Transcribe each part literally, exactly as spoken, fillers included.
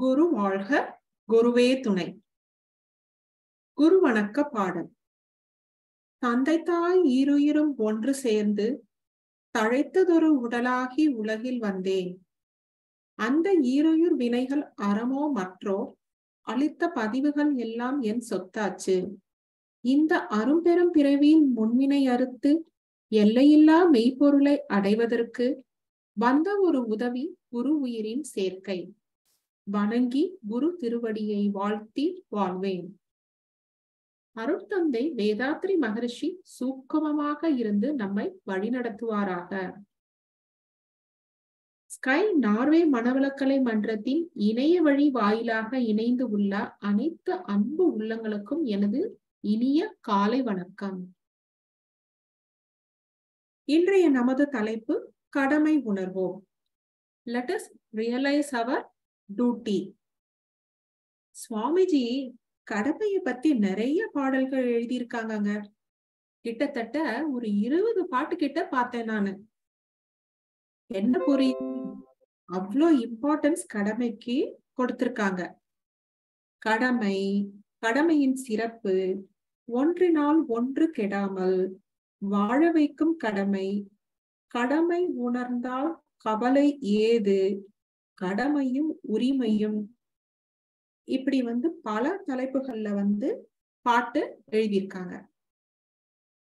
குரு வாழ்க குருவே துணை. குரு வணக்க பாடல். தந்தை தாய் ஈருயிரும் ஒன்று சேர்ந்து தழைத்ததொரு உடலாகி உலகில் வந்தேன். அந்த ஈருயிர் வினைகள் அறமோ மற்றோ அளித்த பதிவுகள் எல்லாம் என் சொத்தாச்சு. இந்த அரும்பெரும் பிறவியின் முன்வினை அறுத்து எல்லையில்லா மெய்ப்பொருளை அடைவதற்கு வந்த ஒரு உதவி குரு உயிரின் சேர்க்கை. வணங்கி குரு திருவடியை வாழ்த்தி வாழ்வேன். அருட்தந்தை வேதாத்ரி மகரிஷி சூக்குமமாக இருந்து நம்மை வழிநடத்துவாராக. ஸ்கை நார்வே மனவளக்கலை மன்றத்தின் இணைய வழி வாயிலாக இணைந்து உள்ள அனைத்து அன்பு உள்ளங்களுக்கும் எனது இனிய காலை வணக்கம். இன்றைய நமது தலைப்பு கடமை உணர்வோம். Let us realize our duty. Swamiji கடமையை பத்தி நிறைய பாடல்கள் எழுதியிருக்காங்க. கிட்டத்தட்ட ஒரு இருபது பாட்டு கிட்ட பார்த்தேன் நானு. என்ன புரியுது? அவ்வளோ இம்பார்ட்டன்ஸ் கடமைக்கு கொடுத்திருக்காங்க. கடமை, கடமையின் சிறப்பு, ஒன்றினால் ஒன்று கெடாமல் வாழ வைக்கும் கடமை, கடமை உணர்ந்தால் கவலை ஏது, கடமையும் உரிமையும், இப்படி வந்து பல தலைப்புகள்ல வந்து பாட்டு எழுதியிருக்காங்க.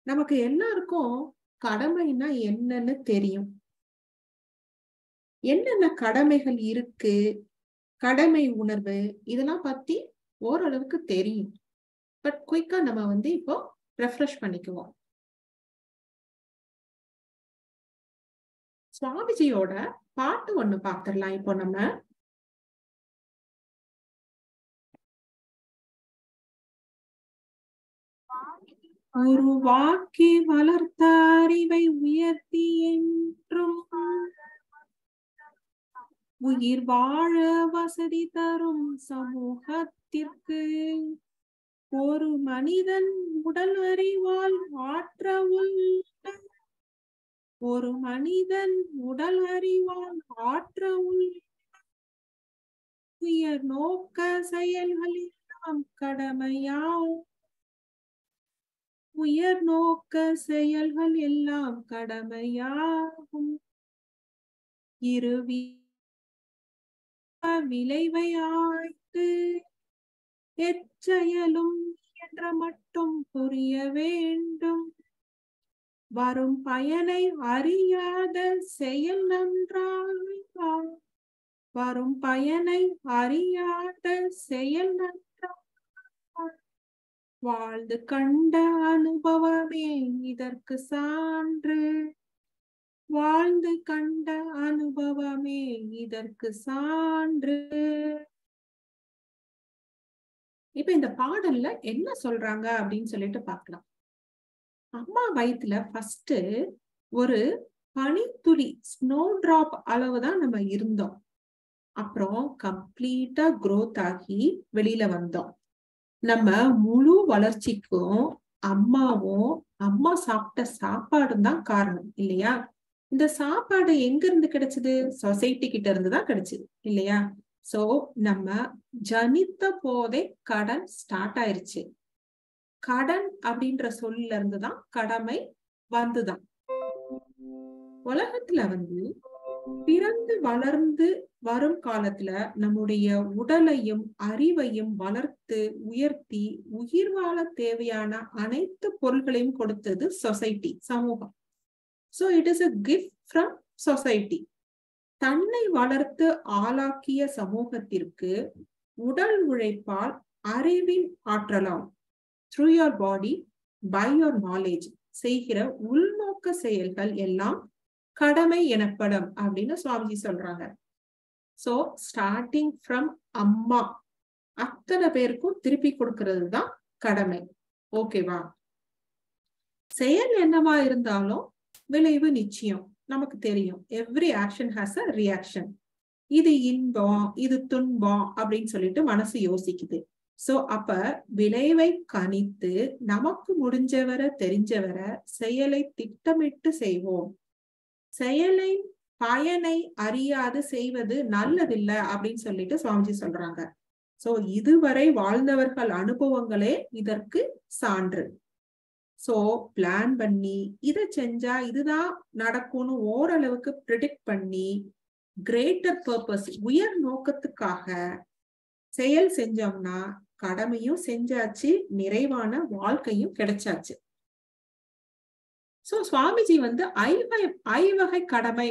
நமக்கு எல்லாருக்கும் கடமைன்னா என்னன்னு தெரியும். என்னென்ன கடமைகள் இருக்கு, கடமை உணர்வு, இதெல்லாம் பத்தி ஓரளவுக்கு தெரியும். பட் குயிக்கா நம்ம வந்து இப்போ ரெஃப்ரெஷ் பண்ணிக்குவோம். சுவாமிஜியோட பாட்டு ஒண்ணு பார்த்திடலாம். இப்போ நம்ம உருவாக்கி வளர்த்த அறிவை உயர்த்தி என்றும் உயிர் வாழ வசதி தரும் சமூகத்திற்கு ஒரு மனிதன் உடல் அறிவால் ஆற்றவுள் ஒரு மனிதன் உடல் அறிவால் ஆற்றவுள் உயர் நோக்க செயல்களில் நாம் கடமையாவோம். உயர் நோக்க செயல்கள் எல்லாம் கடமையாகும். இருவி விளைவை ஆய்த்து எச்செயலும் என்ற மட்டும் புரிய வேண்டும். வரும் பயனை அறியாத செயல் நன்றாக வரும் பயனை அறியாத செயல் நன்றாக வாழ்ந்து கண்ட அனுபவமே இதற்கு சான்று வாழ்ந்து கண்ட அனுபவமே இதற்கு சான்று. இப்ப இந்த பாடல்ல என்ன சொல்றாங்க அப்படின்னு சொல்லிட்டு பார்க்கலாம். அம்மா வயிற்றுல ஃபர்ஸ்ட் ஒரு பனித்துளி ஸ்னோ டிராப் அளவுதான் நம்ம இருந்தோம். அப்புறம் கம்ப்ளீட்டா க்ரோத் ஆகி வெளியில வந்தோம். நம்ம முழு வளர்ச்சிக்கும் அம்மாவும் அம்மா சாப்பிட்ட சாப்பாடும் தான் காரணம் இல்லையா? இந்த சாப்பாடு எங்க இருந்து கிடைச்சது? சொசைட்டி கிட்ட இருந்துதான் கிடைச்சது இல்லையா? சோ நம்ம ஜனித்த போதே கடன் ஸ்டார்ட் ஆயிருச்சு. கடன் அப்படின்ற சொல்ல இருந்துதான் கடமை வந்துதான். உலகத்துல வந்து பிறந்து வளர்ந்து வரும் காலத்துல நம்முடைய உடலையும் அறிவையும் வளர்த்து உயர்த்தி உயிர் வாழ தேவையான அனைத்து பொருள்களையும் கொடுத்தது சொசைட்டி, சமூகம். So it is a gift from society. தன்னை வளர்த்து ஆளாக்கிய சமூகத்திற்கு உடல் உழைப்பால் அறிவின் ஆற்றலாம் through your body by your knowledge செய்கிற உள்நோக்க செயல்கள் எல்லாம் கடமை எனப்படும் அப்படின்னு சுவாமிஜி சொல்றாங்க. சோ ஸ்டார்டிங் ஃப்ரம் அம்மா அத்தனை பேருக்கும் திருப்பி கொடுக்கறது தான் கடமை. ஓகேவா? செயல் என்னவா இருந்தாலும் விளைவு நிச்சயம் நமக்கு தெரியும். Every action has a reaction. இது இன்பம், இது துன்பம் அப்படின்னு சொல்லிட்டு மனசு யோசிக்குது. சோ அப்ப விளைவை கணித்து நமக்கு முடிஞ்சவரை தெரிஞ்சவரை செயலை திட்டமிட்டு செய்வோம். செயலை பயனை அறியாது செய்வது நல்லதில்லை அப்படின்னு சொல்லிட்டு சுவாமிஜி சொல்றாங்க. சோ இதுவரை வாழ்ந்தவர்கள் அனுபவங்களே இதற்கு சான்று. சோ பிளான் பண்ணி இதை செஞ்சா இதுதான் நடக்கும்னு ஓரளவுக்கு ப்ரிடிக்ட் பண்ணி கிரேட்டர் பர்பஸ் உயர் நோக்கத்துக்காக செயல் செஞ்சோம்னா கடமையும் செஞ்சாச்சு, நிறைவான வாழ்க்கையும் கிடைச்சாச்சு. சோ சுவாமிஜி வந்து ஐவகை ஐவகை கடமை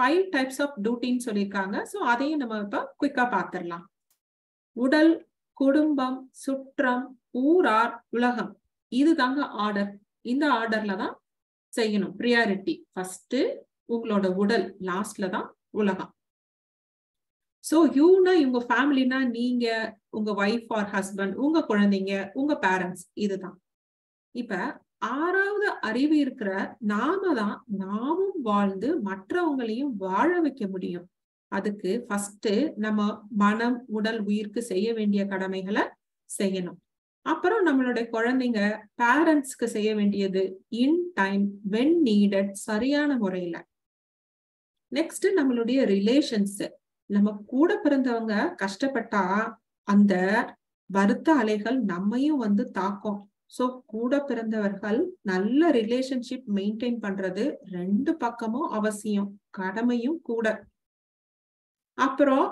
ஃபைவ் டைப்ஸ் ஆஃப் டியூட்டின்னு சொல்லியிருக்காங்க. சோ அதையும் நம்ம இப்ப குயிக்கா பாத்திரலாம். உடல், குடும்பம், சுற்றம், ஊரார், உலகம், இதுதாங்க ஆர்டர். இந்த ஆர்டர்ல தான் செய்யணும். ப்ரியாரிட்டி ஃபர்ஸ்ட் உங்களோட உடல், லாஸ்ட்ல தான் உலகம். சோ யூனா உங்க ஃபேமிலினா நீங்க, உங்க வைஃப் ஆர் ஹஸ்பண்ட், உங்க குழந்தைங்க, உங்க பேரண்ட்ஸ், இதுதான். இப்ப ஆறாவது அறிவு இருக்கிற நாம தான் நாமும் வாழ்ந்து மற்றவங்களையும் வாழ வைக்க முடியும். அதுக்கு ஃபர்ஸ்ட் நம்ம மனம், உடல், உயிருக்கு செய்ய வேண்டிய கடமைகளை செய்யணும். அப்புறம் நம்மளுடைய குழந்தைங்க, பேரண்ட்ஸ்க்கு செய்ய வேண்டியது இன் டைம், வென் நீடட், சரியான முறையில. நெக்ஸ்ட் நம்மளுடைய ரிலேஷன்ஸ், நம்ம கூட பிறந்தவங்க கஷ்டப்பட்டா அந்த வருத்த அலைகள் நம்மையும் வந்து தாக்கும். சோ கூட பிறந்தவர்கள் நல்ல ரிலேஷன்ஷிப் மெயின்டைன் பண்றது ரெண்டு பக்கமும் அவசியம், கடமையும் கூட. அப்புறம்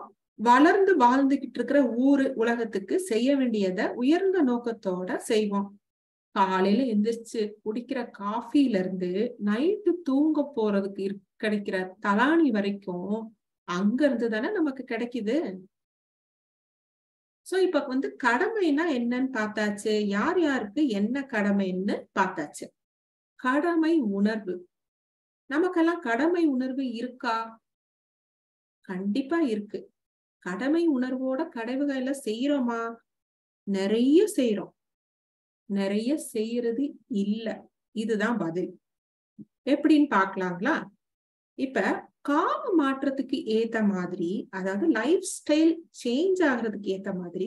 வளர்ந்து வாழ்ந்துகிட்டு இருக்கிற ஊரு, உலகத்துக்கு செய்ய வேண்டியத உயர்ந்த நோக்கத்தோட செய்வோம். காலையில எந்திரிச்சு குடிக்கிற காஃபில இருந்து நைட்டு தூங்க போறதுக்கு கிடைக்கிற தலாணி வரைக்கும் அங்க இருந்து தானே நமக்கு கிடைக்குது. சோ இப்ப வந்து கடமைனா என்னன்னு பார்த்தாச்சு, யார் யாருக்கு என்ன கடமைன்னு பார்த்தாச்சு. கடமை உணர்வு, நமக்கெல்லாம் கடமை உணர்வு இருக்கா? கண்டிப்பா இருக்கு. கடமை உணர்வோட கடமைகளை செய்யறோமா? நிறைய செய்யறோம், நிறைய செய்யறது இல்ல. இதுதான் பதில். எப்படின்னு பாக்கலாங்களா? இப்ப காம மாற்றத்துக்கு ஏத்த மாதிரி, அதாவது லைஃப் ஸ்டைல் சேஞ்ச் ஆகுறதுக்கு ஏத்த மாதிரி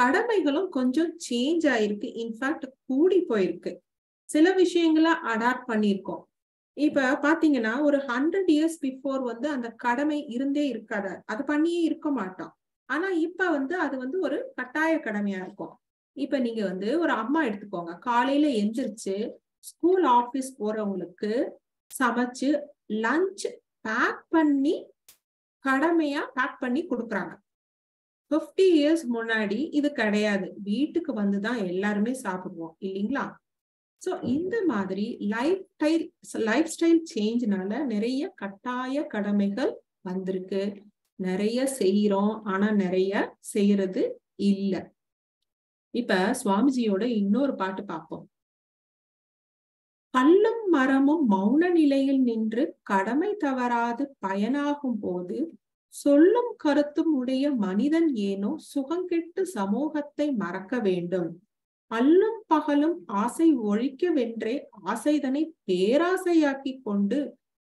கடமைகளும் கொஞ்சம் சேஞ்ச் ஆயிருக்கு. இன்ஃபேக்ட் கூடி போயிருக்கு. சில விஷயங்களை அடாப்ட் பண்ணியிருக்கோம். இப்ப பாத்தீங்கன்னா ஒரு ஹண்ட்ரட் இயர்ஸ் பிஃபோர் வந்து அந்த கடமை இருந்தே இருக்காத, அது பண்ணியே இருக்க மாட்டோம். ஆனா இப்ப வந்து அது வந்து ஒரு கட்டாய கடமையா இருக்கும். இப்ப நீங்க வந்து ஒரு அம்மா எடுத்துக்கோங்க, காலையில எந்திரிச்சு ஸ்கூல், ஆபீஸ் போறவங்களுக்கு சமைச்சு லஞ்ச் பேக் பண்ணி கடமையா பேக் பண்ணி கொடுக்குறாங்க. ஃபிஃப்டி இயர்ஸ் முன்னாடி இது கிடையாது, வீட்டுக்கு வந்துதான் எல்லாருமே சாப்பிடுவோம் இல்லைங்களா? சோ இந்த மாதிரி லைஃப் ஸ்டைல் லைஃப் ஸ்டைல் சேஞ்ச்னால நிறைய கட்டாய கடமைகள் வந்திருக்கு. நிறைய செய்யறோம், ஆனா நிறைய செய்யறது இல்ல. இப்ப சுவாமிஜியோட இன்னொரு பாட்டு பார்ப்போம். கல்லும் மரமும் மௌன நிலையில் நின்று கடமை தவறாது பயனாகும் போது சொல்லும் கருத்தும் உடைய மனிதன் ஏனோ சுகங்கெட்டு சமூகத்தை மறக்க வேண்டும். அல்லும் பகலும் ஆசை ஒழிக்கவென்றே ஆசைதனை பேராசையாக்கி கொண்டு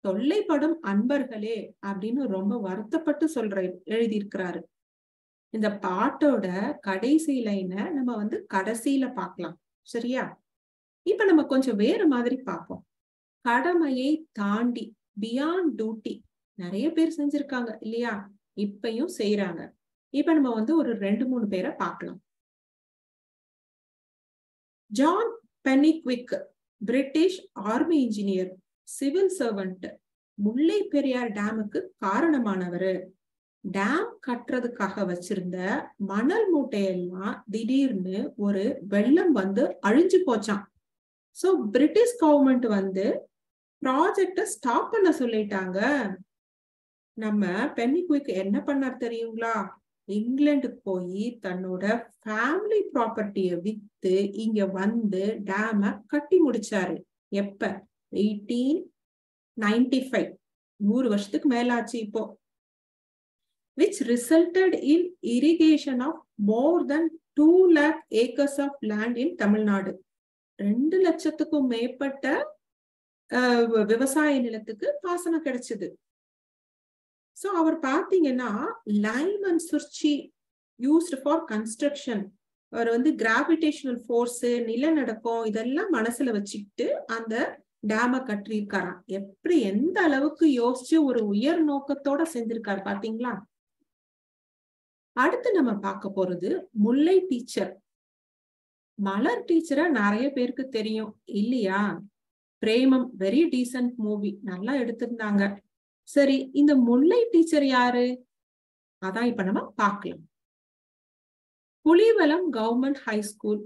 தொல்லைப்படும் அன்பர்களே அப்படின்னு ரொம்ப வருத்தப்பட்டு சொல்ற எழுதியிருக்கிறாரு. இந்த பாட்டோட கடைசி லைன நம்ம வந்து கடைசியில பார்க்கலாம், சரியா? இப்ப நம்ம கொஞ்சம் வேற மாதிரி பார்ப்போம். கடமையை தாண்டி, பியாண்ட் டியூட்டி, நிறைய பேர் செஞ்சிருக்காங்க இல்லையா? இப்பயும் செய்யறாங்க. இப்ப நம்ம வந்து ஒரு ரெண்டு மூணு பேரை பார்க்கலாம். John Pennycuick, British army engineer, civil servant, Mullai Periyar டேமுக்கு காரணமானவர். டேம் கட்டுறதுக்காக வச்சிருந்த மணல் மூட்டையெல்லாம் திடீர்னு ஒரு வெள்ளம் வந்து அழிஞ்சு போச்சான். சோ பிரிட்டிஷ் கவர்மெண்ட் வந்து ப்ராஜெக்ட ஸ்டாப் பண்ண சொல்லிட்டாங்க. நம்ம பென்னிக்விக் என்ன பண்ணார் தெரியுங்களா? இங்கிலாந்துக்கு போய் தன்னோட ஃபேமிலி ப்ராப்பர்ட்டியை வித்து இங்க வந்து டேம கட்டி முடிச்சாரு. எப்ப? Eighteen ninety five. நூறு வருஷத்துக்கு மேலாச்சு இப்போ. which resulted in irrigation of more than two lakh acres of land in Tamil Nadu. ரெண்டு லட்சத்துக்கும் மேற்பட்ட விவசாய நிலத்துக்கு பாசனம் கிடைச்சது. சோ அவர் பாத்தீங்கன்னா lime and surkhi used for construction. அவர் வந்து கிராவிடேஷனல் ஃபோர்ஸ், நிலநடுக்கம், இதெல்லாம் மனசுல வச்சுக்கிட்டு அந்த dam கட்டிருக்காரா எப்படி எந்த அளவுக்கு யோசிச்சு ஒரு உயர் நோக்கத்தோட செஞ்சிருக்கார் பாத்தீங்களா அடுத்து நம்ம பார்க்க போறது முல்லை டீச்சர் மலர் டீச்சரா நிறைய பேருக்கு தெரியும் இல்லையா பிரேமம் very decent movie நல்லா எடுத்துட்டாங்க சரி இந்த முல்லை டீச்சர் யாரு அதான் இப்ப நம்ம பார்க்கலாம் Pulivalam government high school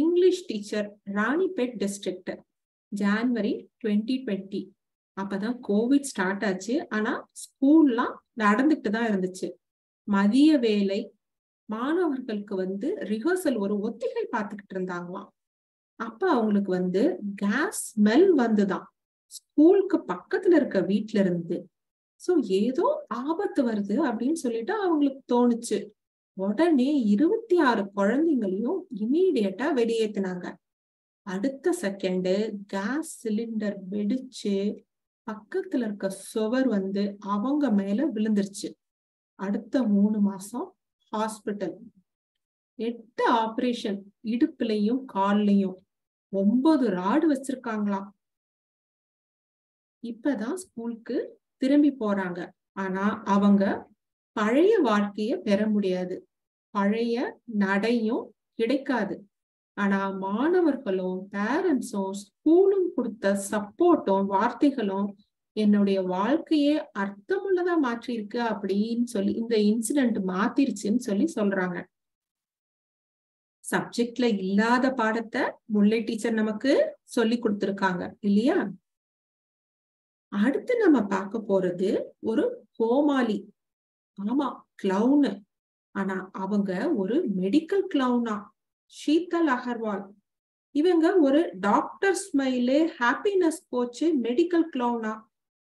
English teacher Ranipet district January twenty twenty அப்பதான் கோவிட் ஸ்டார்ட் ஆச்சு ஆனா ஸ்கூல்லாம் நடந்துட்டு தான் இருந்துச்சு மதிய வேளை மாணவர்களுக்கு வந்து ரிஹர்சல் ஒரு ஒத்திகை பார்த்துக்கிட்டு இருந்தாங்களாம் அப்ப அவங்களுக்கு வந்து கேஸ் ஸ்மெல் வந்துதான் ஸ்கூலுக்கு பக்கத்துல இருக்க வீட்ல இருந்து சோ ஏதோ ஆபத்து வருது அப்படினு சொல்லிட்டு அவங்களுக்கு தோணுச்சு உடனே இருபத்தி ஆறு குழந்தைகளையும் இமிடியேட்டா வெளியேத்துனாங்க அடுத்த செகண்ட் கேஸ் சிலிண்டர் வெடிச்சு பக்கத்துல இருக்க சுவர் வந்து அவங்க மேல விழுந்துருச்சு அடுத்த மூணு மாசம் ஹாஸ்பிடல் எட்டு ஆபரேஷன் இடுப்புலயும் கால்லையும் ஒன்பது ராடு வச்சிருக்காங்களாம் இப்பதான் ஸ்கூலுக்கு திரும்பி போறாங்க ஆனா அவங்க பழைய வாழ்க்கைய பெற முடியாது பழைய நடையும் கிடைக்காது ஆனா மாணவர்களும் பேரண்ட்ஸும் ஸ்கூலும் கொடுத்த சப்போர்ட்டும் வார்த்தைகளும் என்னுடைய வாழ்க்கையே அர்த்தமுள்ளதா மாற்றிருக்கு அப்படின்னு சொல்லி இந்த இன்சிடென்ட் மாத்திருச்சுன்னு சொல்லி சொல்றாங்க சப்ஜெக்ட்ல இல்லாத பாடத்தை முல்லை டீச்சர் நமக்கு சொல்லி கொடுத்திருக்காங்க இல்லையா அடுத்து நம்ம பார்க்க போறது ஒரு கோமாளி ஆமா கிளவுன் ஆனா அவங்க ஒரு மெடிக்கல் கிளவுனா ஷீதல் அகர்வால் இவங்க ஒரு doctor smile happiness coach medical கிளவுனா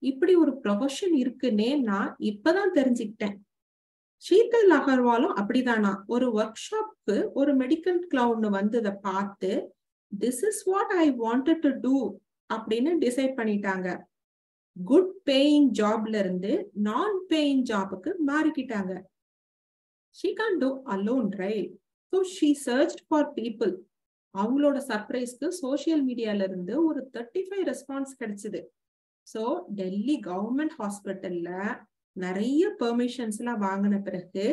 இப்படி ஒரு ப்ரொஃபஷன் இருக்குன்னே நான் இப்பதான் தெரிஞ்சுக்கிட்டேன் ஷீதல் அகர்வாலும் அப்படிதானா ஒரு ஒர்க் ஷாப்க்கு ஒரு மெடிக்கல் கிளவுன் வந்ததை பார்த்து this is what I wanted to do அப்படின்னு டிசைட் பண்ணிட்டாங்க குட் பேயிங் ஜாப்ல இருந்து நான் பேயிங் ஜாபுக்கு மாறிக்கிட்டாங்க she can't do alone right so she searched for people அவங்களோட சர்ப்ரைஸ்க்கு சோஷியல் மீடியால இருந்து ஒரு thirty-five ரெஸ்பான்ஸ் கிடைச்சது சோ டெல்லி கவர்மெண்ட் ஹாஸ்பிட்டல்ல நிறைய பெர்மிஷன்ஸ்லாம் வாங்கின பிறகு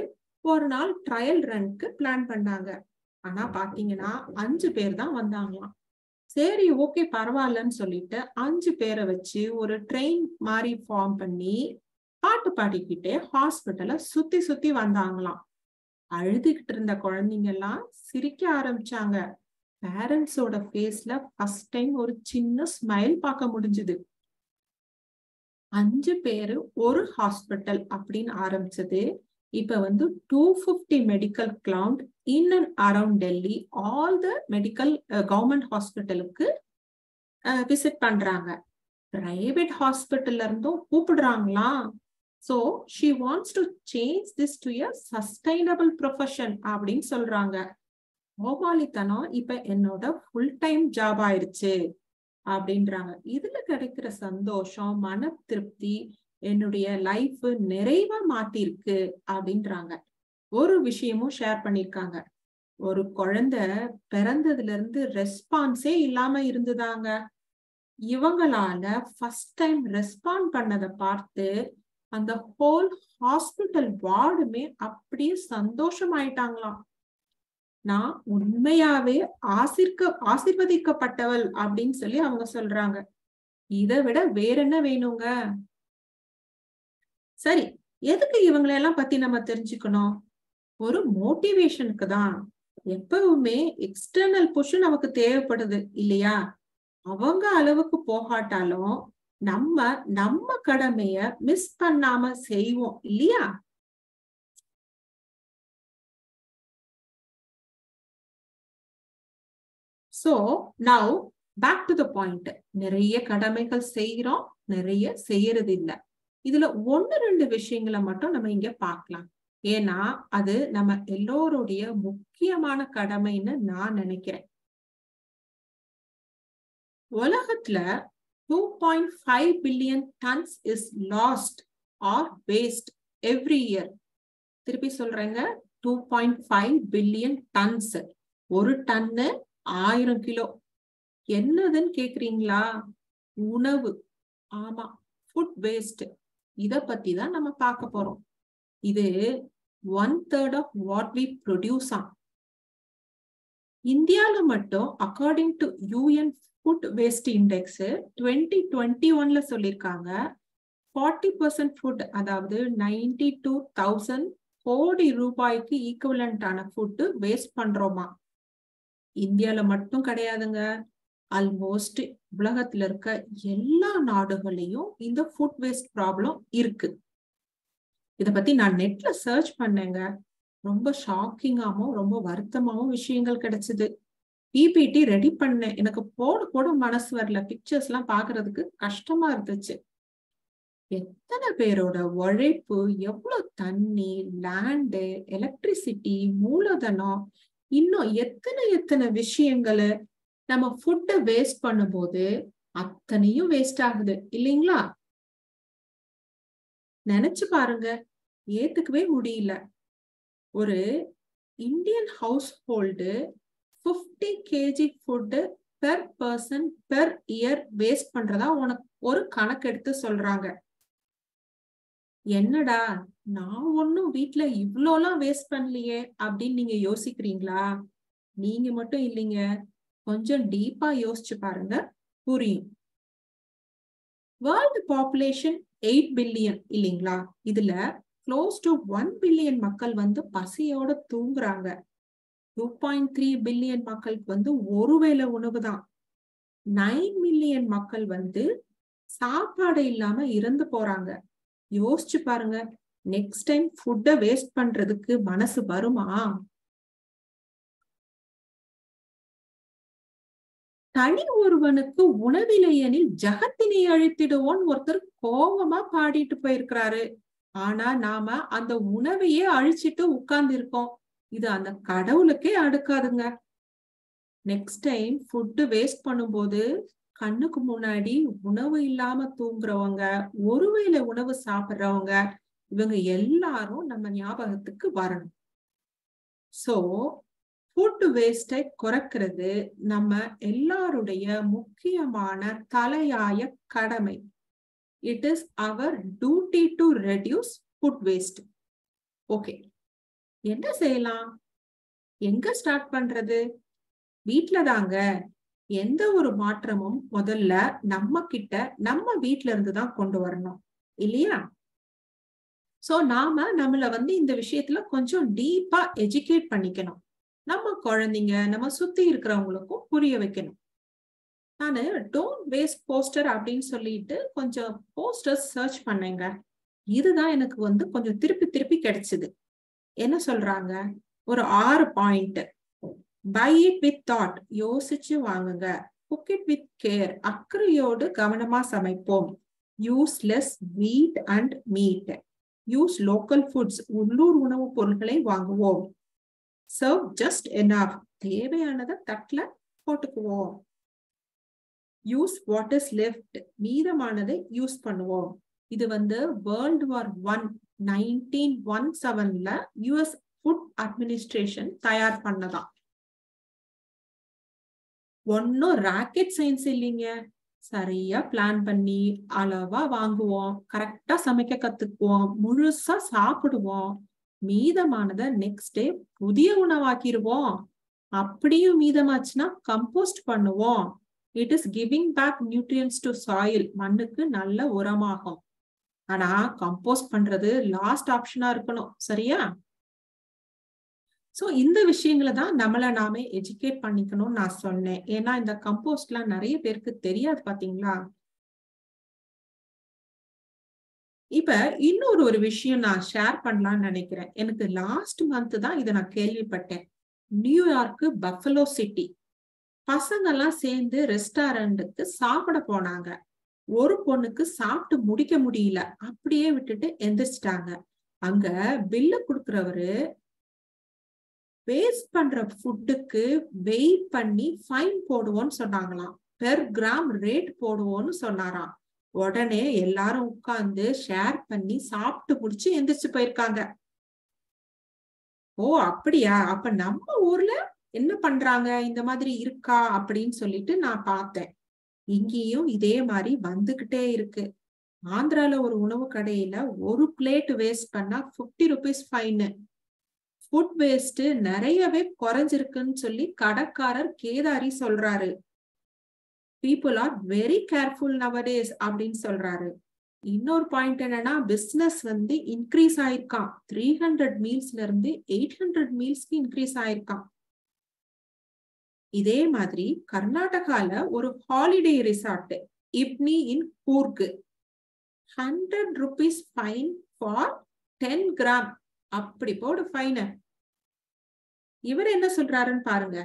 ஒரு நாள் ட்ரையல் ரன்க்கு பிளான் பண்ணாங்க ஆனா பாத்தீங்கன்னா அஞ்சு பேர் தான் வந்தாங்களாம் சரி ஓகே பரவாயில்லன்னு சொல்லிட்டு அஞ்சு பேரை வச்சு ஒரு ட்ரெயின் மாதிரி ஃபார்ம் பண்ணி பாட்டு பாடிக்கிட்டே ஹாஸ்பிட்டலை சுத்தி சுத்தி வந்தாங்களாம் அழுதுகிட்டு இருந்த குழந்தைங்க எல்லாம் சிரிக்க ஆரம்பிச்சாங்க பேரண்ட்ஸோட ஃபேஸ்ல ஃபர்ஸ்ட் டைம் ஒரு சின்ன ஸ்மைல் பார்க்க முடிஞ்சுது அஞ்சு பேரு ஒரு ஹாஸ்பிட்டல் அப்படின்னு ஆரம்பிச்சது இப்ப வந்து two fifty medical clown in and around Delhi all the medical government ஹாஸ்பிட்டலுக்கு விசிட் பண்றாங்க பிரைவேட் ஹாஸ்பிட்டல்ல இருந்தும் கூப்பிடுறாங்களா so she wants to change this to a sustainable profession அப்படின்னு சொல்றாங்க கோபாலித்தனம் இப்ப என்னோட ஃபுல் டைம் ஜாப் ஆயிடுச்சு அப்படின்றாங்க இதுல கிடைக்கிற சந்தோஷம் மன திருப்தி என்னுடைய லைஃப் நிறைவா மாத்திருக்கு அப்படின்றாங்க ஒரு விஷயமும் ஷேர் பண்ணிருக்காங்க ஒரு குழந்தை பிறந்ததுல இருந்து ரெஸ்பான்ஸே இல்லாம இருந்ததாங்க இவங்களால ஃபர்ஸ்ட் டைம் ரெஸ்பாண்ட் பண்ணதை பார்த்து அந்த ஹோல் ஹாஸ்பிட்டல் வார்டுமே அப்படியே சந்தோஷமாயிட்டாங்களாம் நான் உண்மையாவே ஆசிர்க்க ஆசிர்வதிக்கப்பட்டவள் அப்படின்னு சொல்லி அவங்க சொல்றாங்க இதை விட வேற என்ன வேணுங்க சரி எதுக்கு இவங்களெல்லாம் பத்தி நம்ம தெரிஞ்சுக்கணும் ஒரு மோட்டிவேஷனுக்கு தான் எப்பவுமே எக்ஸ்டர்னல் புஷ் நமக்கு தேவைப்படுது இல்லையா அவங்க அளவுக்கு போகாட்டாலும் நம்ம நம்ம கடமைய மிஸ் பண்ணாம செய்வோம் இல்லையா so now back to the point நிறைய கடமைகள் செய்கிறோம் நிறைய செய்யறது இல்லை இதுல ஒன்னு ரெண்டு விஷயங்களை மட்டும் நம்ம இங்க பார்க்கலாம் ஏன்னா அது நம்ம எல்லோருடைய முக்கியமான கடமைன்னு நான் நினைக்கிறேன் உலகத்துல two point five billion tons is lost or waste every year திருப்பி சொல்றேங்க two point five billion tons ஒரு டன்னு ஆயிரம் கிலோ என்னதுன்னு கேக்குறீங்களா உணவு. ஆமா, ஃபுட் வேஸ்ட். இத பத்தி தான் நம்ம பார்க்க போறோம். இது one third of what we produce. இந்தியால மட்டும் according to UN food waste index twenty twenty ஒன்ல சொல்லியிருக்காங்க ஃபார்ட்டி பர்சன்ட் ஃபுட், அதாவது நைன்டி டூ தௌசண்ட் கோடி ரூபாய்க்கு ஈக்குவலண்டான ஃபுட்டு வேஸ்ட் பண்றோமா. இந்தியால மட்டும் கிடையாதுங்க, ஆல்மோஸ்ட் உலகத்துல இருக்க எல்லா நாடுகளையும் இந்த ஃபுட் வேஸ்ட் ப்ராப்ளம் இருக்கு. இத பத்தி நான் நெட்ல சர்ச் பண்ணேங்க. ரொம்ப ஷாக்கிங்காகவும் ரொம்ப வருத்தமாகவும் விஷயங்கள் கிடைச்சது. பிபிடி ரெடி பண்ணேன், எனக்கு போட போட மனசு வரல. பிக்சர்ஸ் எல்லாம் பாக்குறதுக்கு கஷ்டமா இருந்துச்சு. எத்தனை பேரோட உழைப்பு, எவ்வளவு தண்ணி, லேண்டு, எலக்ட்ரிசிட்டி, மூலதனம், இன்னும் எத்தனை எத்தனை விஷயங்களை நம்ம ஃபுட்டை வேஸ்ட் பண்ணும்போது அத்தனையும் வேஸ்ட் ஆகுது இல்லைங்களா? நினைச்சு பாருங்க, ஏத்துக்கவே முடியல. ஒரு Indian household fifty KG food per person per year waste பண்றதா உனக்கு ஒரு கணக்கெடுத்து சொல்றாங்க. என்னடா, நான் ஒன்னும் வீட்டுல இவ்வளோலாம் வேஸ்ட் பண்ணலையே அப்படின்னு நீங்க யோசிக்கிறீங்களா? நீங்க மட்டும் இல்லைங்க, கொஞ்சம் டீப்பா யோசிச்சு பாருங்க, புரியும். வேர்ல்டு பாப்புலேஷன் எயிட் பில்லியன் இல்லைங்களா? இதுல க்ளோஸ் டு ஒன் பில்லியன் மக்கள் வந்து பசியோட தூங்குறாங்க. டூ பாயிண்ட் த்ரீ பில்லியன் மக்களுக்கு வந்து ஒருவேளை உணவு தான். நைன் மில்லியன் மக்கள் வந்து சாப்பாடு இல்லாம இறந்து போறாங்க. யோசிச்சு பாருங்க, நெக்ஸ்ட் டைம் ஃபுட்டை வேஸ்ட் பண்றதுக்கு மனசு வருமா? தனி ஒருவனுக்கு உணவிலையெனில் ஜகத்தினை அழித்திடுவோன்னு ஒருத்தர் கோபமா பாடிட்டு போயிருக்கிறாரு. ஆனா நாம அந்த உணவையே அழிச்சிட்டு உட்கார்ந்து இருக்கோம். இது அந்த கடவுளுக்கே அடுக்காதுங்க. நெக்ஸ்ட் டைம் ஃபுட்டு வேஸ்ட் பண்ணும்போது கண்ணுக்கு முன்னாடி உணவு இல்லாம தூங்குறவங்க, ஒருவேளை உணவு சாப்பிட்றவங்க, இவங்க எல்லாரும் நம்ம ஞாபகத்துக்கு வரணும். சோ ஃபுட் வேஸ்டை குறைக்கிறது நம்ம எல்லாருடைய முக்கியமான தலையாய கடமை. It is our duty to reduce food waste. Okay, என்ன செய்யலாம்? எங்க ஸ்டார்ட் பண்றது? வீட்டுல தாங்க. எந்த ஒரு மாற்றமும் முதல்ல நம்ம கிட்ட, நம்ம வீட்டுல இருந்து தான் கொண்டு வரணும் இல்லையா? சோ நாம நம்மள வந்து இந்த விஷயத்துல கொஞ்சம் டீப்பா எஜுகேட் பண்ணிக்கணும். நம்ம குழந்தைங்க, நம்ம சுத்தி இருக்கிறவங்களுக்கும் புரிய வைக்கணும். நானு டோன்ட் வேஸ்ட் போஸ்டர் அப்படின்னு சொல்லிட்டு கொஞ்சம் போஸ்டர்ஸ் சர்ச் பண்ணேங்க. இதுதான் எனக்கு வந்து கொஞ்சம் திருப்பி திருப்பி கிடைச்சது. என்ன சொல்றாங்க? ஒரு ஆறு point. Buy it with thought, யோசிச்சு வாங்குங்க. குக் இட் வித் கேர், அக்கறையோடு கவனமா சமைப்போம். Use less wheat and meat. Use local foods, உள்ளூர் உணவுப் பொருட்களை வாங்குவோம். சர்வ் ஜஸ்ட் என்ஆஃப், தேவையானதை தட்டுல போட்டுக்குவோம். யூஸ் வாட் இஸ் லெஃப்ட், மீதமானதை யூஸ் பண்ணுவோம். இது வந்து world war one nineteen one செவன்ல யூஎஸ் ஃபுட் அட்மினிஸ்ட்ரேஷன் தயார் பண்ணதான். ஒன்னும் ராக்கெட் சயின்ஸ் இல்லைங்க. சரியா பிளான் பண்ணி அளவா வாங்குவோம், கரெக்டா சமைக்க கத்துக்குவோம், முழுசா சாப்பிடுவோம். மீதமானதை நெக்ஸ்ட் டே புதிய உணவாக்கிடுவோம். அப்படியும் மீதமாச்சுன்னா கம்போஸ்ட் பண்ணுவோம். It is giving back nutrients to soil, மண்ணுக்கு நல்ல உரமாகும். ஆனா கம்போஸ்ட் பண்றது லாஸ்ட் ஆப்ஷனா இருக்கணும், சரியா? சோ இந்த விஷயங்களை தான் நம்மள நாமே எஜுகேட் பண்ணிக்கணும்னு நான் சொன்னேன். ஏன்னா இந்த கம்போஸ்ட்லாம் நிறைய பேருக்கு தெரியாது பாத்தீங்களா? இப்ப இன்னொரு ஒரு விஷயம் நான் ஷேர் பண்ணலாம்னு நினைக்கிறேன். எனக்கு லாஸ்ட் மந்த் தான் இதை நான் கேள்விப்பட்டேன். நியூயார்க்கு பஃபலோ சிட்டி பசங்க எல்லாம் சேர்ந்து ரெஸ்டாரண்ட்டுக்கு சாப்பிட போனாங்க. ஒரு பொண்ணுக்கு சாப்பிட்டு முடிக்க முடியல, அப்படியே விட்டுட்டு எந்திரிச்சிட்டாங்க. அங்க பில்ல குடுக்கிறவரு வேஸ்ட் பண்ற ஃபுட்டுக்கு வெயிட் பண்ணி ஃபைன் போடுவோன்னு சொன்னாங்களாம். பெர் கிராம் ரேட் போடுவோன்னு சொன்னாராம். உடனே எல்லாரும் உட்கார்ந்து ஷேர் பண்ணி சாப்பிட்டு முடிச்சு எந்திரிச்சு போயிருக்காங்க. ஓ அப்படியா, அப்ப நம்ம ஊர்ல என்ன பண்றாங்க, இந்த மாதிரி இருக்கா அப்படின்னு சொல்லிட்டு நான் பார்த்தேன். இங்கேயும் இதே மாதிரி வந்துகிட்டே இருக்கு. ஆந்திரால ஒரு உணவு கடையில ஒரு பிளேட் வேஸ்ட் பண்ணா fifty rupees fine. Food waste நிறையவே குறைஞ்சிருக்குன்னு சொல்லி கடைக்காரர் கேதாரி சொல்றாரு. People are very careful nowadays அப்படின்னு சொல்றாரு. இன்னொரு பாயிண்ட் என்னன்னா, பிசினஸ் வந்து இன்க்ரீஸ் ஆயிருக்கான். த்ரீ ஹண்ட்ரட் மீல்ஸ்ல இருந்து எயிட் ஹண்ட்ரட் மீல்ஸ்க்கு இன்க்ரீஸ் ஆயிருக்கான். இதே மாதிரி கர்நாடகால ஒரு holiday resort Ibnii in Coorg hundred rupees fine for ten gram. அப்படி போடு ஃபைன். இவர் என்ன சொல்றாருன்னு பாருங்க.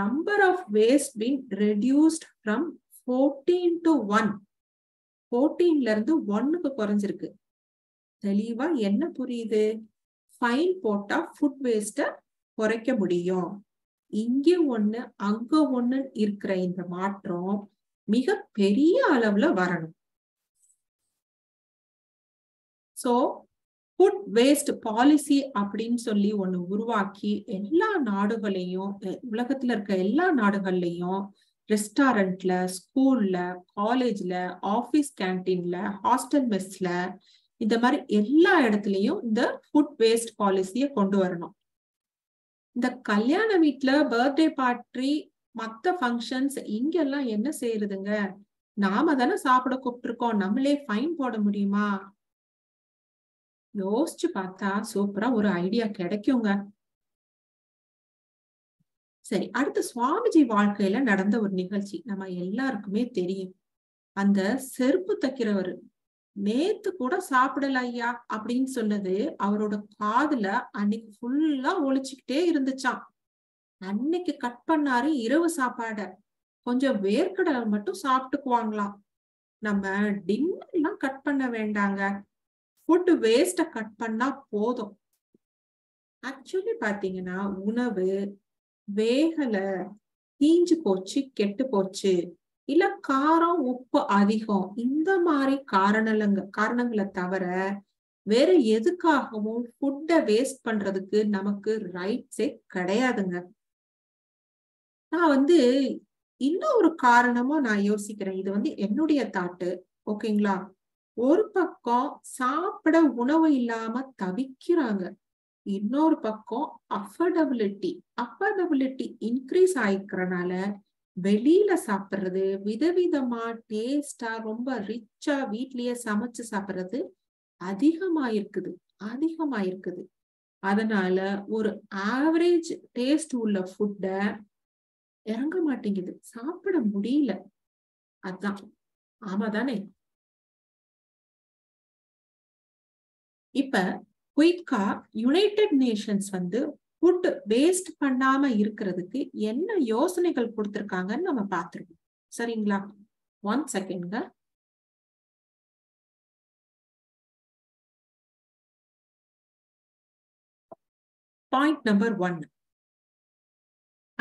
Number of waste been reduced from fourteen to one. ஃபோர்டீன்ல இருந்து ஒன்னுக்கு குறைஞ்சிருக்கு. தெளிவா என்ன புரியுது? ஃபைன் போட்டா ஃபுட் வேஸ்ட குறைக்க முடியும். இங்க ஒண்ணு அங்க ஒண்ணு இருக்கிற இந்த மாற்றம் மிக பெரிய அளவுல வரணும். சோ ஃபுட் வேஸ்ட் பாலிசி அப்படின்னு சொல்லி ஒண்ணு உருவாக்கி எல்லா நாடுகளையும், உலகத்துல இருக்க எல்லா நாடுகள்லையும் ரெஸ்டாரண்ட்ல, ஸ்கூல்ல, காலேஜ்ல, ஆபீஸ் கேன்டீன்ல, ஹாஸ்டல் மெஸ்ல, இந்த மாதிரி எல்லா இடத்துலயும் இந்த ஃபுட் வேஸ்ட் பாலிசிய கொண்டு வரணும். இந்த கல்யாண வீட்டுல பர்த்டே பார்ட்டி, மத்த ஃபங்க்ஷன்ஸ் இங்கெல்லாம் என்ன செய்யறதுங்க? நாம தானே சாப்பிட கூப்பிட்டுருக்கோம், நம்மளே ஃபைன் போட முடியுமா? யோசிச்சு பார்த்தா சூப்பரா ஒரு ஐடியா கிடைக்குங்க. சரி, அடுத்து சுவாமிஜி வாழ்க்கையில நடந்த ஒரு நிகழ்ச்சி நம்ம எல்லாருக்குமே தெரியும். அந்த செருப்பு தைக்கிறவர் நேத்து கூட சாப்பிடல ஐயா அப்படின்னு சொன்னது அவரோட காதுல அன்னைக்கு ஃபுல்லா ஒழிச்சுக்கிட்டே இருந்துச்சான். அன்னைக்கு கட் பண்ணாரு இரவு சாப்பாட. கொஞ்சம் வேர்க்கடலை மட்டும் சாப்பிட்டுக்குவாங்களாம். நம்ம டின்னர் எல்லாம் கட் பண்ண வேண்டாங்க, ஃபுட் வேஸ்ட கட் பண்ணா போதும். ஆக்சுவலி பாத்தீங்கன்னா உணவு வேகல, தீஞ்சு போச்சு, கெட்டு போச்சு, இல்ல காரம் உப்பு அதிகம், இந்த மாதிரி காரணங்க காரணங்களை தவிர வேற எதுக்காகவும் ஃபுட்டை வேஸ்ட் பண்றதுக்கு நமக்கு ரைட்ஸே கிடையாதுங்க. நான் வந்து இன்னும் ஒரு காரணமா நான் யோசிக்கிறேன். இது வந்து என்னுடைய தாட்டு, ஓகேங்களா? ஒரு பக்கம் சாப்பிட உணவு இல்லாம தவிக்கிறாங்க, இன்னொரு பக்கம் அஃபோர்டபிலிட்டி அஃபோர்டபிலிட்டி இன்க்ரீஸ் ஆயிக்கிறனால வெளியில சாப்பிட்றது, விதவிதமா டேஸ்டா ரொம்ப ரிச்சா வீட்லயே சமைச்சு சாப்பிட்றது அதிகமாயிருக்குது அதிகமாயிருக்குது அதனால ஒரு ஆவரேஜ் டேஸ்ட் உள்ள ஃபுட்ட இறங்க மாட்டேங்குது, சாப்பிட முடியல. அதான். ஆமா தானே? இப்ப குயிக்கா யுனைடெட் நேஷன்ஸ் வந்து ஃபுட் வேஸ்ட் பண்ணாம இருக்கிறதுக்கு என்ன யோசனைகள் கொடுத்திருக்காங்கன்னு நம்ம பார்த்துருக்கோம், சரிங்களா? ஒன் செகண்ட்ங்க. Point number one,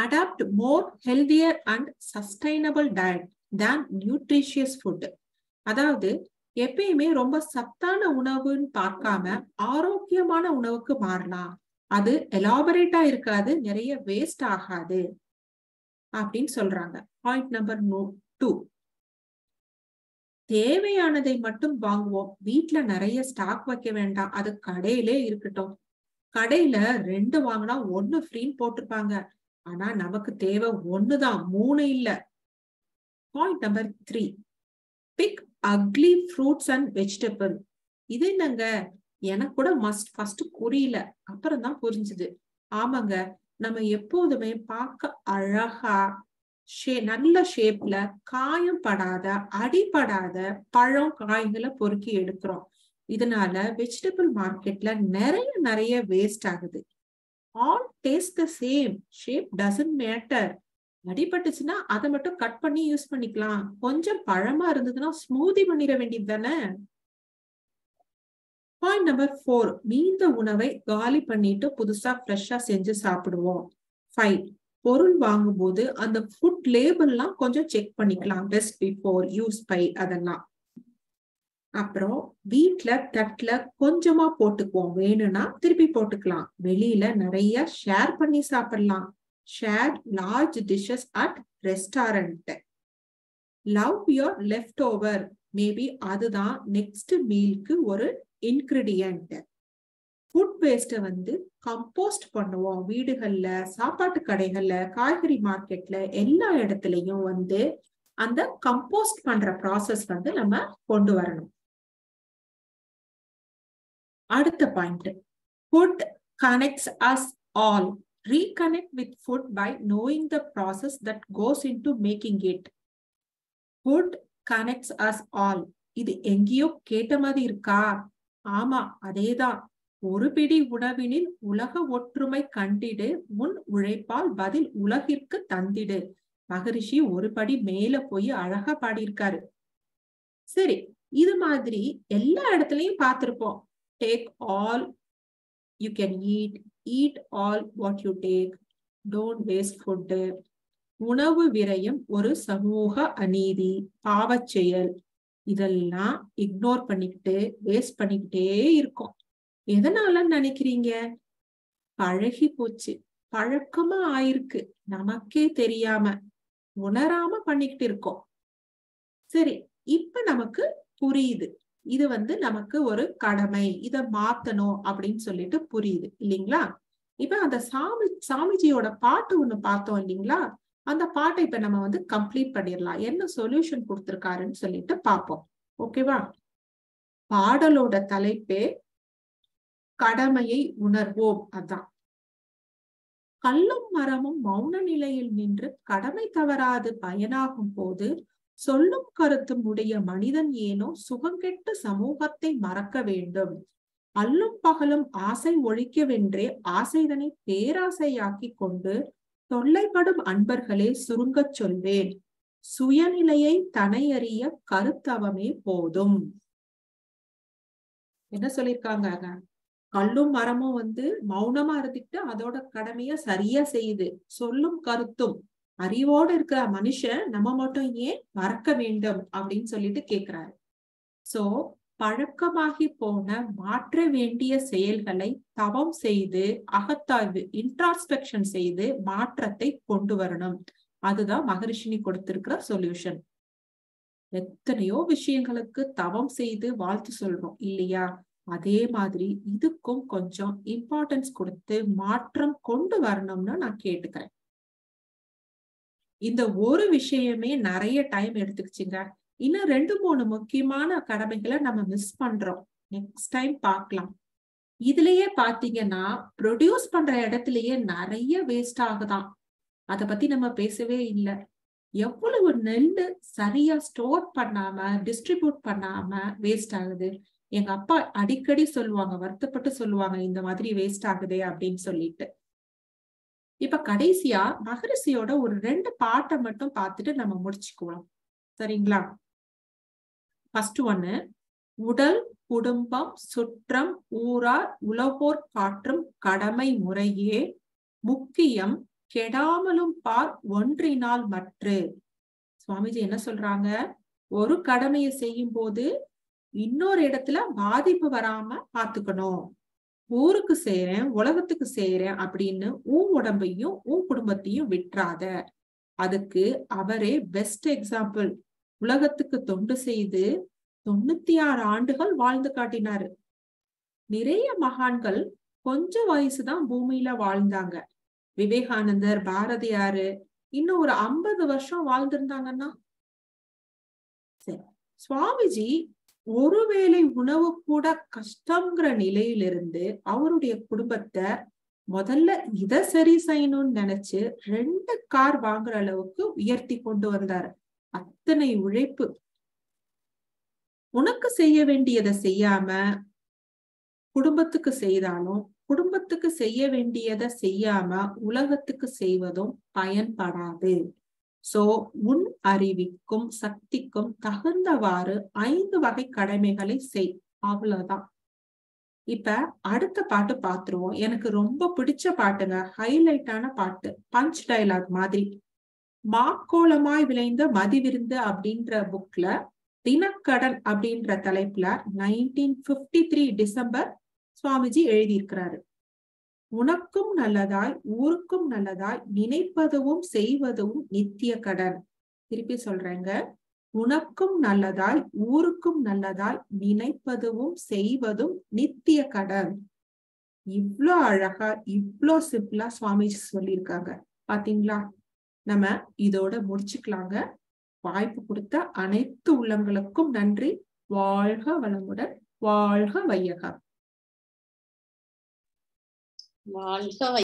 adopt more healthier and sustainable diet then nutritious food. அதாவது எப்பயுமே ரொம்ப சத்தான உணவுன்னு பார்க்காம ஆரோக்கியமான உணவுக்கு மாறலாம். அது எலாபரேட்டா இருக்காது, நிறைய வேஸ்ட் ஆகாது அப்படின்னு சொல்றாங்க. பாயிண்ட் நம்பர் டூ, தேவையானதை மட்டும் வாங்குவோம். வீட்டுல நிறைய ஸ்டாக் வைக்க வேண்டாம், அது கடையிலே இருக்கட்டும். கடையில ரெண்டு வாங்கினா ஒன்னு ஃப்ரீன்னு போட்டிருப்பாங்க, ஆனா நமக்கு தேவை ஒண்ணுதான், மூணு இல்ல. Point number three, pick ugly fruits and vegetable. இது என்னங்க, எனக்கு கூட மஸ்ட் ஃபர்ஸ்ட் புரியல, அப்புறம் தான் புரிஞ்சுது. ஆமாங்க, நம்ம எப்போதுமே பார்க்க அழகா ஷே நல்ல ஷேப்ல காயம் படாத அடிபடாத பழம் காய்களை பொறுக்கி எடுக்கிறோம். இதனால வெஜிடபிள் மார்க்கெட்ல நிறைய நிறைய வேஸ்ட் ஆகுது. All taste the same, shape doesn't matter. அடிபட்டுச்சுன்னா அதை மட்டும் கட் பண்ணி யூஸ் பண்ணிக்கலாம். கொஞ்சம் பழமா இருந்ததுன்னா ஸ்மூதி பண்ணிட வேண்டியது தானே. பாயிண்ட் நம்பர் ஃபோர், மீந்த உணவை காலி பண்ணிட்டு புதுசா ஃப்ரெஷ்ஷா செஞ்சு சாப்பிடுவோம். ஃபைவ், பொருள் வாங்கும் போது அந்த ஃபுட் லேபிள்லாம் கொஞ்சம் செக் பண்ணிக்கலாம், பெஸ்ட் பிஃபோர், யூஸ் பை, அதெல்லாம். அப்புறம் வீட்டுல தட்டுல கொஞ்சமா போட்டுக்குவோம், வேணும்னா திருப்பி போட்டுக்கலாம். வெளியில நிறைய ஷேர் பண்ணி சாப்பிடலாம். Share large dishes at restaurant. love your leftover. Maybe அதுதான் next mealக்கு ஒரு ingredient. Food waste வந்து compost பண்ணுவோம். வீடுகள்ல, சாப்பாட்டு கடைகள்ல, காய்கறி மார்க்கெட்ல எல்லா இடத்துலயும் வந்து அந்த compost பண்ற process வந்து நம்ம கொண்டு வரணும். அடுத்த point, food connects us all. Reconnect with food by knowing the process that goes into making it. Food connects us all. இது எங்கேயோ கேட்ட மாதிரி இருக்கா? ஆமா, அதேதான். ஒரு பிடி உணவினில் உலக ஒற்றுமை கண்டிடு, உன் உழைப்பால் பதில் உலகிற்கு தந்திடு. மகரிஷி ஒரு படி மேல போய் அழகா பாடியிருக்காரு. சரி, இது மாதிரி எல்லா இடத்துலயும் பார்த்திருப்போம். Take all you can eat, eat all what you take, don't waste food. உணவு விரயம் ஒரு சமூக அநீதி, பாவச் செயல். இதெல்லாம் இக்னோர் பண்ணிக்கிட்டு வேஸ்ட் பண்ணிக்கிட்டே இருக்கும். எதனால நினைக்கிறீங்க? பழகி போச்சு, பழக்கமா ஆயிருக்கு, நமக்கே தெரியாம உணராம பண்ணிக்கிட்டு இருக்கோம். சரி, இப்ப நமக்கு புரியுது, இது வந்து நமக்கு ஒரு கடமை, இத மாத்தணும் அப்படின்னு சொல்லிட்டு புரியுது இல்லைங்களா? இப்ப அந்த சாமி சாமிஜியோட பாட்டு ஒண்ணு பார்த்தோம் இல்லைங்களா? அந்த பாட்டை இப்ப நம்ம வந்து கம்ப்ளீட் பண்ணிடலாம். என்ன சொல்யூஷன் கொடுத்திருக்காருன்னு சொல்லிட்டு பார்ப்போம். ஓகேவா? பாடலோட தலைப்பே கடமையை உணர்வோம். அதான், கல்லும் மரமும் மௌன நிலையில் நின்று கடமை தவறாது பயனாகும் போது சொல்லும் கருத்தும் உடைய மனிதன் ஏனோ சுகங்கெட்டு சமூகத்தை மறக்க வேண்டும். அல்லும் பகலும் ஆசை ஒழிக்கவென்றே ஆசைதனை பேராசையாக்கி கொண்டு தொல்லைப்படும் அன்பர்களே சுருங்கச் சொல்வேன், சுயநிலையை தனையறிய கருத்தவமே போதும். என்ன சொல்லியிருக்காங்க? கல்லும் மரமும் வந்து மௌனமா இருந்துட்டு அதோட கடமைய சரியா செய்யுது. சொல்லும் கருத்தும் அறிவோடு இருக்கிற மனுஷன் நம்ம மட்டும் ஏன் மறக்க வேண்டும் அப்படின்னு சொல்லிட்டு கேக்குறாரு. சோ, பழக்கமாகி போன மாற்ற வேண்டிய செயல்களை தவம் செய்து அகத்தாய்வு, இன்ட்ராஸ்பெக்ஷன் செய்து மாற்றத்தை கொண்டு வரணும். அதுதான் மகரிஷினி கொடுத்திருக்கிற சொல்யூஷன். எத்தனையோ விஷயங்களுக்கு தவம் செய்து வாழ்த்து சொல்றோம் இல்லையா? அதே மாதிரி இதுக்கும் கொஞ்சம் இம்பார்ட்டன்ஸ் கொடுத்து மாற்றம் கொண்டு வரணும்னு நான் கேட்டுக்கிறேன். இந்த ஒரு விஷயமே நிறைய டைம் எடுத்துக்கிச்சுங்க. இன்னும் ரெண்டு மூணு முக்கியமான கடமைகளை நம்ம மிஸ் பண்றோம். நெக்ஸ்ட் டைம் பார்க்கலாம். இதுலயே பாத்தீங்கன்னா ப்ரொடியூஸ் பண்ற இடத்துலயே நிறைய வேஸ்ட் ஆகுதான். அதை பத்தி நம்ம பேசவே இல்லை. எவ்வளவு நெல்லு சரியா ஸ்டோர் பண்ணாம டிஸ்ட்ரிபியூட் பண்ணாம வேஸ்ட் ஆகுது. எங்க அப்பா அடிக்கடி சொல்லுவாங்க, வருத்தப்பட்டு சொல்லுவாங்க, இந்த மாதிரி வேஸ்ட் ஆகுதே அப்படின்னு சொல்லிட்டு. இப்ப கடைசியா மகரிஷியோட ஒரு ரெண்டு பாட்டை மட்டும் பார்த்துட்டு நம்ம முடிச்சுக்குவோம். சரிங்களா? ஃபர்ஸ்ட் ஒன்னு, உடல், குடும்பம், சுற்றம், ஊரார், உலகோர் காற்றும் கடமை முறையே முக்கியம், கெடாமலும் பார் ஒன்றினால் மற்று. சுவாமிஜி என்ன சொல்றாங்க? ஒரு கடமையை செய்யும் போது இன்னொரு இடத்துல பாதிப்பு வராம பாத்துக்கணும். ஊருக்கு செய்யறேன், உலகத்துக்கு செய்யறேன் அப்படின்னு உன் உடம்பையும் உன் குடும்பத்தையும் விட்டுறாத. அதுக்கு அவரே பெஸ்ட் எக்ஸாம்பிள். உலகத்துக்கு தொண்டு செய்து தொண்ணூத்தி ஆறு ஆண்டுகள் வாழ்ந்து காட்டினாரு. நிறைய மகான்கள் கொஞ்ச வயசுதான் பூமியில வாழ்ந்தாங்க. விவேகானந்தர், பாரதியாரு இன்னும் ஒரு ஐம்பது வருஷம் வாழ்ந்திருந்தாங்கன்னா. சரி, சுவாமிஜி ஒருவேளை உணவு கூட கஷ்டங்கிற நிலையிலிருந்து அவருடைய குடும்பத்தை முதல்ல இத சரி செய்யணும்னு நினைச்சு ரெண்டு கார் வாங்குற அளவுக்கு உயர்த்தி கொண்டு வந்தாரு. அத்தனை உழைப்பு. உனக்கு செய்ய வேண்டியதை செய்யாம குடும்பத்துக்கு செய்தாலும், குடும்பத்துக்கு செய்ய வேண்டியதை செய்யாம உலகத்துக்கு செய்வதும் பயன்படாது. சோ, உன் அறிவிக்கும் சக்திக்கும் தகுந்தவாறு ஐந்து வகை கடமைகளை செய். அவ்வளவுதான். இப்ப அடுத்த பாட்டு பாத்துருவோம். எனக்கு ரொம்ப பிடிச்ச பாட்டுங்க, ஹைலைட்டான பாட்டு, பஞ்ச் டயலாக் மாதிரி. மாக்கோளமாய் விளைந்த மதிவிருந்து அப்படின்ற புக்ல தினக்கடன் அப்படின்ற தலைப்புல nineteen fifty three December Swamiji எழுதியிருக்கிறாரு. உனக்கும் நல்லதாய் ஊருக்கும் நல்லதாய் நினைப்பதுவும் செய்வதும் நித்திய கடன். திருப்பி சொல்றேங்க, உனக்கும் நல்லதாய் ஊருக்கும் நல்லதாய் நினைப்பதுவும் செய்வதும் நித்திய கடன். இவ்ளோ அழகா இவ்ளோ சிம்பிளா சுவாமிஜி சொல்லியிருக்காங்க. பாத்தீங்களா, நம்ம இதோட முடிச்சுக்கலாங்க. வாய்ப்பு கொடுத்த அனைத்து உள்ளங்களுக்கும் நன்றி. வாழ்க வளமுடன், வாழ்க வையகம், வாழ்க.